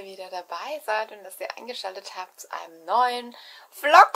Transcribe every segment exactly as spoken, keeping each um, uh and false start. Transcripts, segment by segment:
ihr wieder dabei seid und dass ihr eingeschaltet habt zu einem neuen Vlog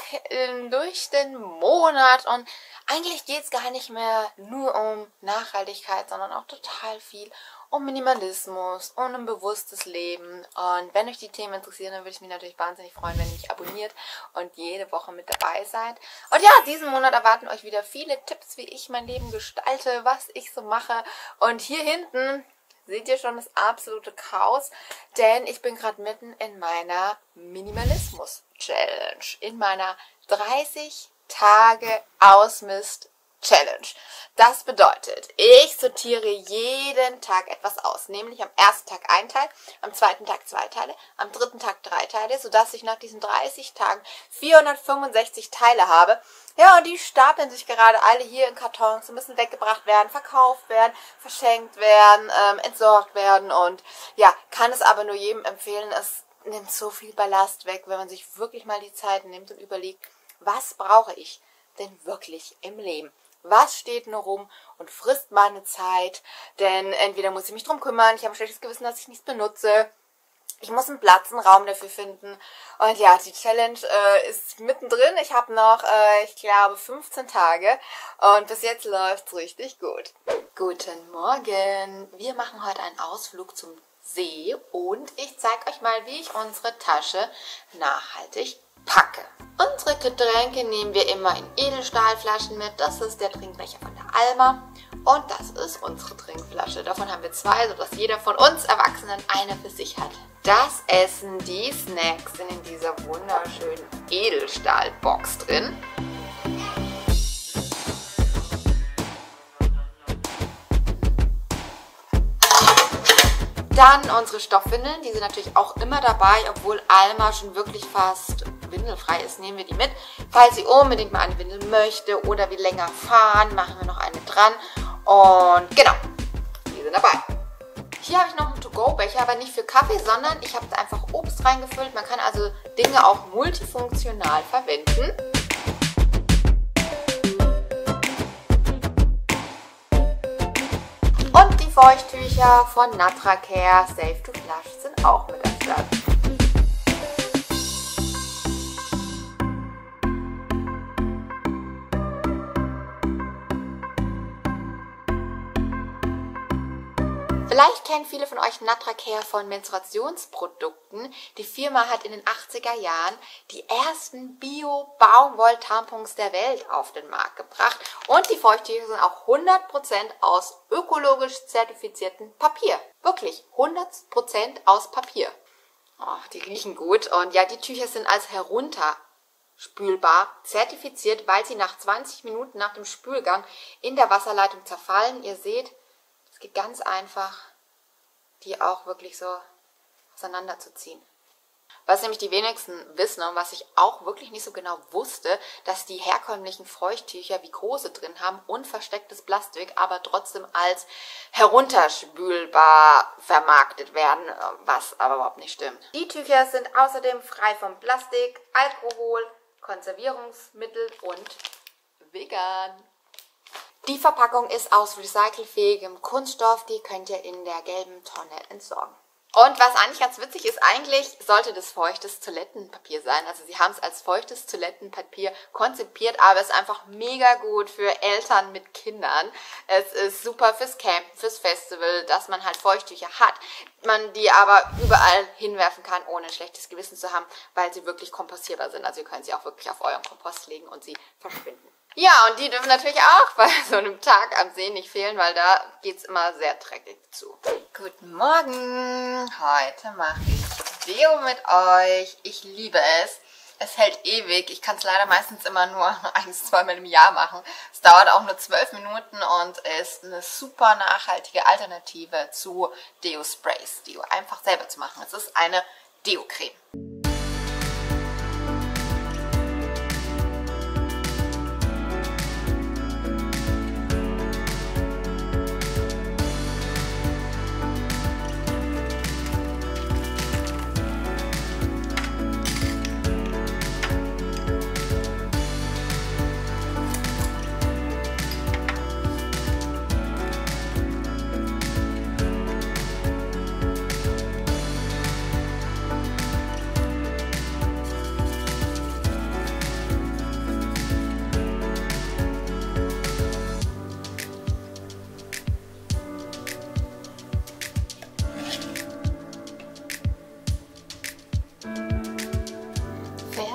durch den Monat. Und eigentlich geht es gar nicht mehr nur um Nachhaltigkeit, sondern auch total viel um Minimalismus und um bewusstes Leben. Und wenn euch die Themen interessieren, dann würde ich mich natürlich wahnsinnig freuen, wenn ihr mich abonniert und jede Woche mit dabei seid. Und ja, diesen Monat erwarten euch wieder viele Tipps, wie ich mein Leben gestalte, was ich so mache. Und hier hinten seht ihr schon das absolute Chaos, denn ich bin gerade mitten in meiner Minimalismus-Challenge, in meiner dreißig Tage Ausmist-Challenge. Das bedeutet, ich sortiere jeden Tag etwas aus, nämlich am ersten Tag ein Teil, am zweiten Tag zwei Teile, am dritten Tag drei Teile, sodass ich nach diesen dreißig Tagen vierhundertfünfundsechzig Teile habe. Ja, und die stapeln sich gerade alle hier in Kartons und müssen weggebracht werden, verkauft werden, verschenkt werden, ähm, entsorgt werden. Und ja, kann es aber nur jedem empfehlen, es nimmt so viel Ballast weg, wenn man sich wirklich mal die Zeit nimmt und überlegt, was brauche ich denn wirklich im Leben? Was steht nur rum und frisst meine Zeit? Denn entweder muss ich mich drum kümmern, ich habe ein schlechtes Gewissen, dass ich nichts benutze. Ich muss einen Platz, einen Raum dafür finden. Und ja, die Challenge äh, ist mittendrin. Ich habe noch, äh, ich glaube, fünfzehn Tage. Und bis jetzt läuft es richtig gut. Guten Morgen. Wir machen heute einen Ausflug zum See. Und ich zeige euch mal, wie ich unsere Tasche nachhaltig packe. Unsere Getränke nehmen wir immer in Edelstahlflaschen mit. Das ist der Trinkbecher von der Alma. Und das ist unsere Trinkflasche. Davon haben wir zwei, sodass jeder von uns Erwachsenen eine für sich hat. Das Essen, die Snacks sind in dieser wunderschönen Edelstahlbox drin. Dann unsere Stoffwindeln, die sind natürlich auch immer dabei, obwohl Alma schon wirklich fast windelfrei ist, nehmen wir die mit. Falls sie unbedingt mal eine Windel möchte oder wir länger fahren, machen wir noch eine dran. Und genau, die sind dabei. Hier habe ich noch einen To-Go-Becher, aber nicht für Kaffee, sondern ich habe da einfach Obst reingefüllt. Man kann also Dinge auch multifunktional verwenden. Und die Feuchttücher von Natracare Safe to Flush sind auch mit am Start. Vielleicht kennen viele von euch Natracare von Menstruationsprodukten. Die Firma hat in den achtziger Jahren die ersten Bio-Baumwoll-Tampons der Welt auf den Markt gebracht. Und die Feuchttücher sind auch hundert Prozent aus ökologisch zertifiziertem Papier. Wirklich, hundert Prozent aus Papier. Oh, die riechen gut. Und ja, die Tücher sind als herunter spülbar zertifiziert, weil sie nach zwanzig Minuten nach dem Spülgang in der Wasserleitung zerfallen. Ihr seht, es geht ganz einfach, die auch wirklich so auseinanderzuziehen. Was nämlich die wenigsten wissen und was ich auch wirklich nicht so genau wusste, dass die herkömmlichen Feuchttücher Viskose drin haben und verstecktes Plastik, aber trotzdem als herunterspülbar vermarktet werden, was aber überhaupt nicht stimmt. Die Tücher sind außerdem frei von Plastik, Alkohol, Konservierungsmittel und vegan. Die Verpackung ist aus recycelfähigem Kunststoff, die könnt ihr in der gelben Tonne entsorgen. Und was eigentlich ganz witzig ist, eigentlich sollte das feuchtes Toilettenpapier sein. Also sie haben es als feuchtes Toilettenpapier konzipiert, aber es ist einfach mega gut für Eltern mit Kindern. Es ist super fürs Camp, fürs Festival, dass man halt Feuchttücher hat, man die aber überall hinwerfen kann, ohne ein schlechtes Gewissen zu haben, weil sie wirklich kompostierbar sind. Also ihr könnt sie auch wirklich auf euren Kompost legen und sie verschwinden. Ja, und die dürfen natürlich auch bei so einem Tag am See nicht fehlen, weil da geht es immer sehr dreckig zu. Guten Morgen! Heute mache ich Deo mit euch. Ich liebe es. Es hält ewig. Ich kann es leider meistens immer nur eins, zwei Mal im Jahr machen. Es dauert auch nur zwölf Minuten und ist eine super nachhaltige Alternative zu Deo-Sprays. Deo einfach selber zu machen. Es ist eine Deo-Creme.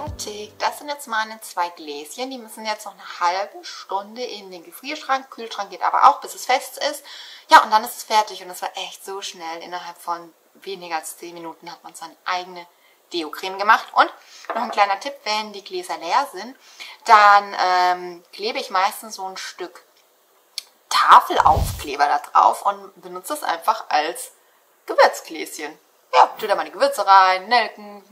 fertig. Das sind jetzt meine zwei Gläschen. Die müssen jetzt noch eine halbe Stunde in den Gefrierschrank. Kühlschrank geht aber auch, bis es fest ist. Ja, und dann ist es fertig. Und es war echt so schnell. Innerhalb von weniger als zehn Minuten hat man seine eigene Deo-Creme gemacht. Und noch ein kleiner Tipp, wenn die Gläser leer sind, dann ähm, klebe ich meistens so ein Stück Tafelaufkleber da drauf und benutze es einfach als Gewürzgläschen. Ja, tue da meine Gewürze rein, Nelken,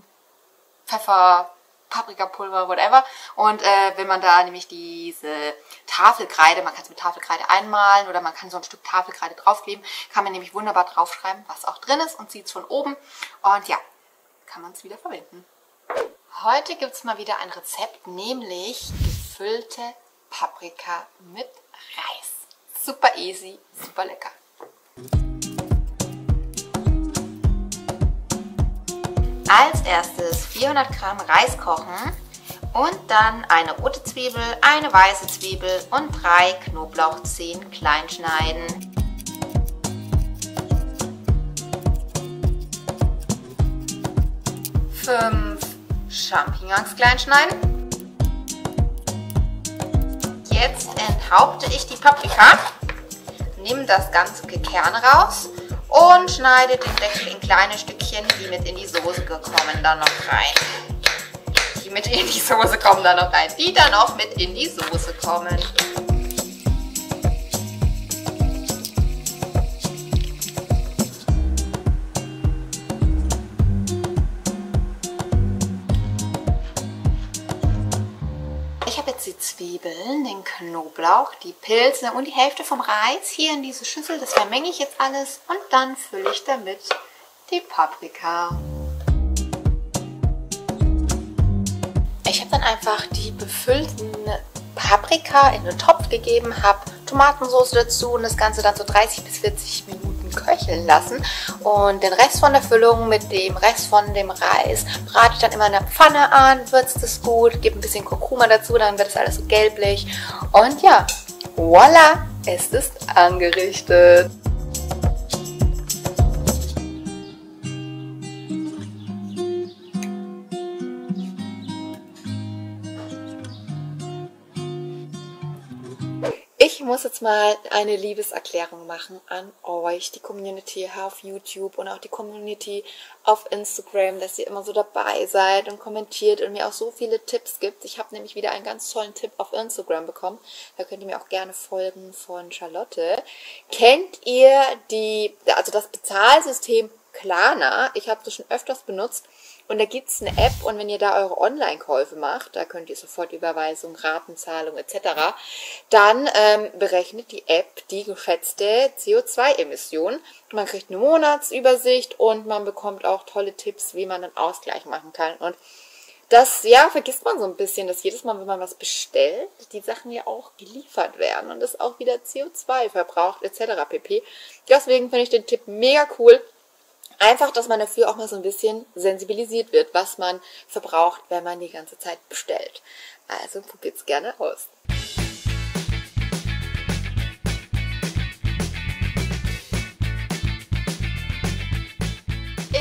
Pfeffer, Paprikapulver, whatever. Und äh, wenn man da nämlich diese Tafelkreide, man kann es mit Tafelkreide einmalen oder man kann so ein Stück Tafelkreide draufkleben, kann man nämlich wunderbar draufschreiben, was auch drin ist und sieht es von oben. Und ja, kann man es wieder verwenden. Heute gibt es mal wieder ein Rezept, nämlich gefüllte Paprika mit Reis. Super easy, super lecker. Als erstes vierhundert Gramm Reis kochen und dann eine rote Zwiebel, eine weiße Zwiebel und drei Knoblauchzehen klein schneiden. fünf Champignons klein schneiden. Jetzt enthaupte ich die Paprika, nehme das ganze Kern raus und schneide den Deckel in kleine Stückchen, die mit in die Soße kommen, dann noch rein. Die mit in die Soße kommen dann noch rein. Die dann auch mit in die Soße kommen. Die Zwiebeln, den Knoblauch, die Pilze und die Hälfte vom Reis hier in diese Schüssel. Das vermenge ich jetzt alles und dann fülle ich damit die Paprika. Ich habe dann einfach die befüllten Paprika in den Topf gegeben, habe Tomatensauce dazu und das Ganze dann so dreißig bis vierzig Minuten köcheln lassen. Und den Rest von der Füllung mit dem Rest von dem Reis brate ich dann immer in der Pfanne an, würzt es gut, gebe ein bisschen Kurkuma dazu, dann wird es alles so gelblich. Und ja, voilà, es ist angerichtet. Ich muss jetzt mal eine Liebeserklärung machen an euch, die Community hier auf YouTube und auch die Community auf Instagram, dass ihr immer so dabei seid und kommentiert und mir auch so viele Tipps gibt. Ich habe nämlich wieder einen ganz tollen Tipp auf Instagram bekommen. Da könnt ihr mir auch gerne folgen von Charlotte. Kennt ihr die, also das Bezahlsystem Klarna? Ich habe das schon öfters benutzt. Und da gibt es eine App und wenn ihr da eure Online-Käufe macht, da könnt ihr sofort Überweisung, Ratenzahlung et cetera, dann ähm, berechnet die App die geschätzte C O zwei Emission. Man kriegt eine Monatsübersicht und man bekommt auch tolle Tipps, wie man einen Ausgleich machen kann. Und das, ja, vergisst man so ein bisschen, dass jedes Mal, wenn man was bestellt, die Sachen ja auch geliefert werden und das auch wieder C O zwei verbraucht et cetera pp. Deswegen finde ich den Tipp mega cool. Einfach, dass man dafür auch mal so ein bisschen sensibilisiert wird, was man verbraucht, wenn man die ganze Zeit bestellt. Also probiert's gerne aus.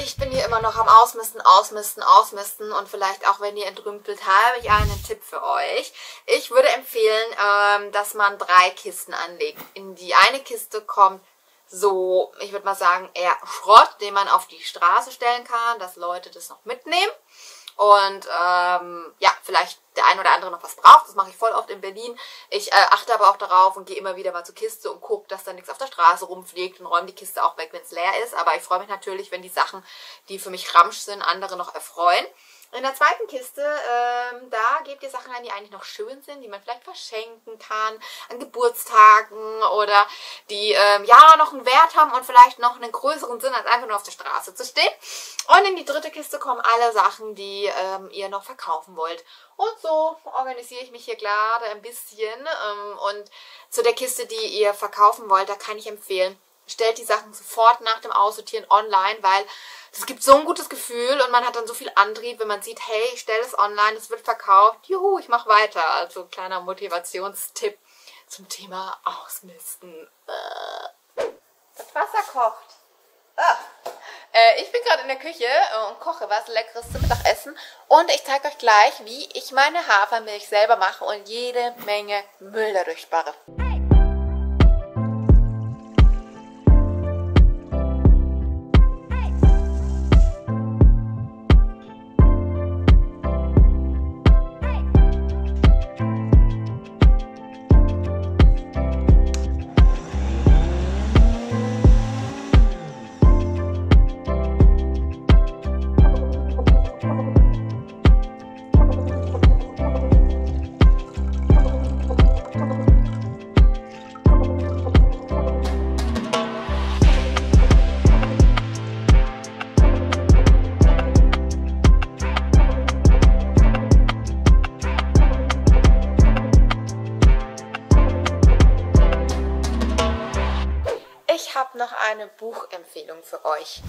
Ich bin hier immer noch am Ausmisten, Ausmisten, Ausmisten und vielleicht auch, wenn ihr entrümpelt, habe ich einen Tipp für euch. Ich würde empfehlen, dass man drei Kisten anlegt. In die eine Kiste kommt so, ich würde mal sagen, eher Schrott, den man auf die Straße stellen kann, dass Leute das noch mitnehmen. Und ähm, ja, vielleicht der ein oder andere noch was braucht. Das mache ich voll oft in Berlin. Ich äh, achte aber auch darauf und gehe immer wieder mal zur Kiste und gucke, dass da nichts auf der Straße rumfliegt und räume die Kiste auch weg, wenn es leer ist. Aber ich freue mich natürlich, wenn die Sachen, die für mich Ramsch sind, andere noch erfreuen. In der zweiten Kiste, ähm, da gebt ihr Sachen rein, die eigentlich noch schön sind, die man vielleicht verschenken kann an Geburtstagen oder die ähm, ja noch einen Wert haben und vielleicht noch einen größeren Sinn, als einfach nur auf der Straße zu stehen. Und in die dritte Kiste kommen alle Sachen, die ähm, ihr noch verkaufen wollt. Und so organisiere ich mich hier gerade ein bisschen. Ähm, und zu der Kiste, die ihr verkaufen wollt, da kann ich empfehlen, stellt die Sachen sofort nach dem Aussortieren online, weil es gibt so ein gutes Gefühl und man hat dann so viel Antrieb, wenn man sieht, hey, ich stelle es online, es wird verkauft, juhu, ich mache weiter. Also kleiner Motivationstipp zum Thema Ausmisten. Das Wasser kocht. Äh, ich bin gerade in der Küche und koche was Leckeres zum Mittagessen. Und ich zeige euch gleich, wie ich meine Hafermilch selber mache und jede Menge Müll dadurch spare. Noch eine Buchempfehlung für euch.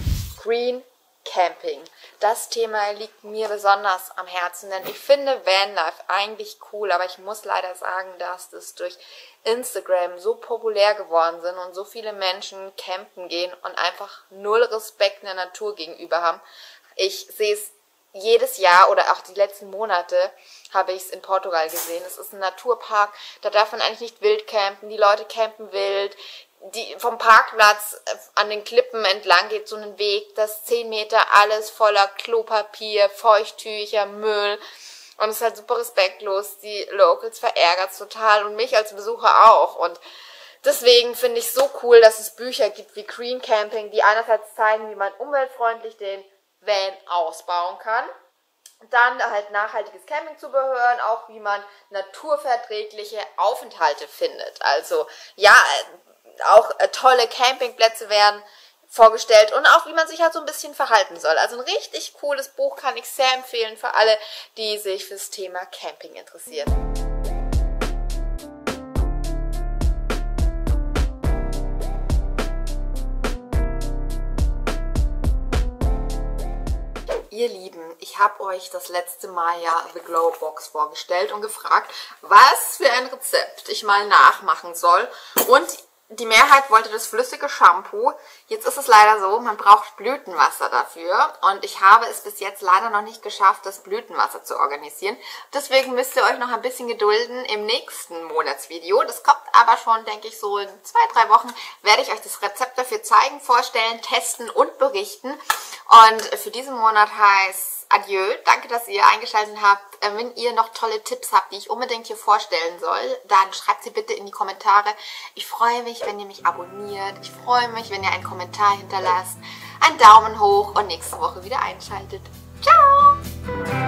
Green Camping. Das Thema liegt mir besonders am Herzen, denn ich finde Vanlife eigentlich cool, aber ich muss leider sagen, dass das durch Instagram so populär geworden sind und so viele Menschen campen gehen und einfach null Respekt der Natur gegenüber haben. Ich sehe es jedes Jahr oder auch die letzten Monate habe ich es in Portugal gesehen. Es ist ein Naturpark, da darf man eigentlich nicht wild campen, die Leute campen wild. Die vom Parkplatz an den Klippen entlang geht so ein Weg, das zehn Meter alles voller Klopapier, Feuchttücher, Müll. Und es ist halt super respektlos. Die Locals verärgert es total und mich als Besucher auch. Und deswegen finde ich es so cool, dass es Bücher gibt wie Green Camping, die einerseits zeigen, wie man umweltfreundlich den Van ausbauen kann. Dann halt nachhaltiges Campingzubehör, auch wie man naturverträgliche Aufenthalte findet. Also ja, auch tolle Campingplätze werden vorgestellt und auch wie man sich halt so ein bisschen verhalten soll. Also ein richtig cooles Buch, kann ich sehr empfehlen für alle, die sich fürs Thema Camping interessieren. Ihr Lieben, ich habe euch das letzte Mal ja The Glow Box vorgestellt und gefragt, was für ein Rezept ich mal nachmachen soll, und die Mehrheit wollte das flüssige Shampoo. Jetzt ist es leider so, man braucht Blütenwasser dafür. Und ich habe es bis jetzt leider noch nicht geschafft, das Blütenwasser zu organisieren. Deswegen müsst ihr euch noch ein bisschen gedulden im nächsten Monatsvideo. Das kommt aber schon, denke ich, so in zwei, drei Wochen werde ich euch das Rezept dafür zeigen, vorstellen, testen und berichten. Und für diesen Monat heißt adieu. Danke, dass ihr eingeschaltet habt. Wenn ihr noch tolle Tipps habt, die ich unbedingt hier vorstellen soll, dann schreibt sie bitte in die Kommentare. Ich freue mich, wenn ihr mich abonniert. Ich freue mich, wenn ihr einen Kommentar hinterlasst. Einen Daumen hoch und nächste Woche wieder einschaltet. Ciao!